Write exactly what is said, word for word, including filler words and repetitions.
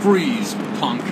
Freeze, punk.